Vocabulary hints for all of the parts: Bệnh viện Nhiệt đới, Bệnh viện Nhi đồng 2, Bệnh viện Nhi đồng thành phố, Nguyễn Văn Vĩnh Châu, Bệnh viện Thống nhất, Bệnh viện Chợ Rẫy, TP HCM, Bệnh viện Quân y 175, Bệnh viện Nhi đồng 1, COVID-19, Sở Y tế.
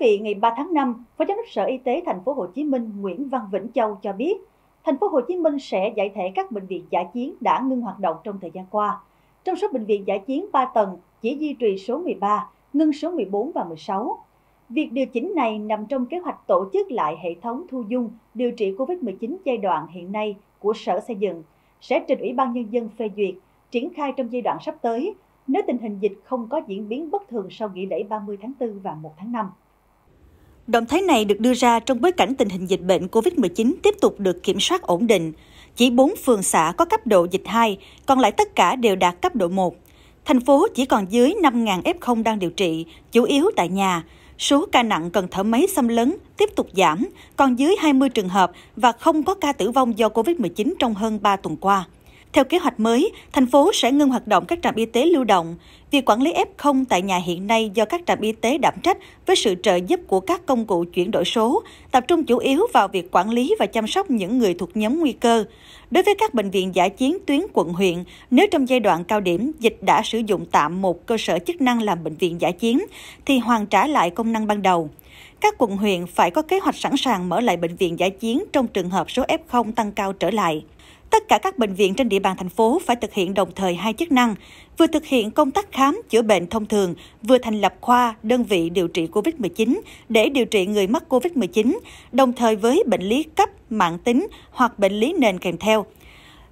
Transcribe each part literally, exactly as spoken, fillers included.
vị, ngày ba tháng năm, Phó Giám đốc Sở Y tế Thành phố Hồ Chí Minh Nguyễn Văn Vĩnh Châu cho biết, Thành phố Hồ Chí Minh sẽ giải thể các bệnh viện dã chiến đã ngưng hoạt động trong thời gian qua. Trong số bệnh viện dã chiến ba tầng, chỉ duy trì số mười ba, ngưng số mười bốn và mười sáu. Việc điều chỉnh này nằm trong kế hoạch tổ chức lại hệ thống thu dung điều trị Covid mười chín giai đoạn hiện nay của Sở Xây dựng, sẽ trình Ủy ban Nhân dân phê duyệt, triển khai trong giai đoạn sắp tới, nếu tình hình dịch không có diễn biến bất thường sau nghỉ lễ ba mươi tháng tư và một tháng năm. Động thái này được đưa ra trong bối cảnh tình hình dịch bệnh Covid mười chín tiếp tục được kiểm soát ổn định. Chỉ bốn phường xã có cấp độ dịch hai, còn lại tất cả đều đạt cấp độ một. Thành phố chỉ còn dưới năm nghìn ép không đang điều trị, chủ yếu tại nhà. Số ca nặng cần thở máy xâm lấn tiếp tục giảm, còn dưới hai mươi trường hợp và không có ca tử vong do Covid mười chín trong hơn ba tuần qua. Theo kế hoạch mới, thành phố sẽ ngưng hoạt động các trạm y tế lưu động. Việc quản lý ép không tại nhà hiện nay do các trạm y tế đảm trách với sự trợ giúp của các công cụ chuyển đổi số, tập trung chủ yếu vào việc quản lý và chăm sóc những người thuộc nhóm nguy cơ. Đối với các bệnh viện dã chiến tuyến quận huyện, nếu trong giai đoạn cao điểm dịch đã sử dụng tạm một cơ sở chức năng làm bệnh viện dã chiến, thì hoàn trả lại công năng ban đầu. Các quận huyện phải có kế hoạch sẵn sàng mở lại bệnh viện dã chiến trong trường hợp số ép không tăng cao trở lại. Tất cả các bệnh viện trên địa bàn thành phố phải thực hiện đồng thời hai chức năng, vừa thực hiện công tác khám, chữa bệnh thông thường, vừa thành lập khoa, đơn vị điều trị Covid mười chín để điều trị người mắc Covid mười chín, đồng thời với bệnh lý cấp, mãn tính hoặc bệnh lý nền kèm theo.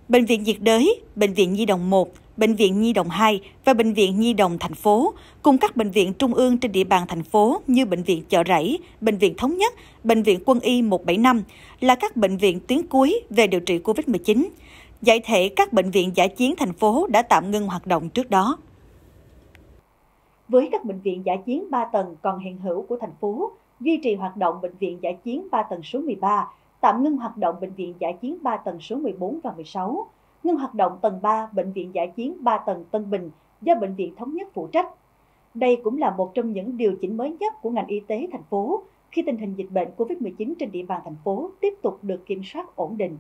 Bệnh viện Nhiệt đới, Bệnh viện Nhi đồng một, Bệnh viện Nhi đồng hai và Bệnh viện Nhi đồng thành phố, cùng các bệnh viện trung ương trên địa bàn thành phố như Bệnh viện Chợ Rẫy, Bệnh viện Thống nhất, Bệnh viện Quân y một bảy năm là các bệnh viện tuyến cuối về điều trị Covid mười chín. Giải thể các bệnh viện dã chiến thành phố đã tạm ngưng hoạt động trước đó. Với các bệnh viện dã chiến ba tầng còn hiện hữu của thành phố, duy trì hoạt động bệnh viện dã chiến ba tầng số mười ba, tạm ngưng hoạt động bệnh viện dã chiến ba tầng số mười bốn và mười sáu, ngưng hoạt động tầng ba bệnh viện dã chiến ba tầng Tân Bình do Bệnh viện Thống nhất phụ trách. Đây cũng là một trong những điều chỉnh mới nhất của ngành y tế thành phố khi tình hình dịch bệnh Covid mười chín trên địa bàn thành phố tiếp tục được kiểm soát ổn định.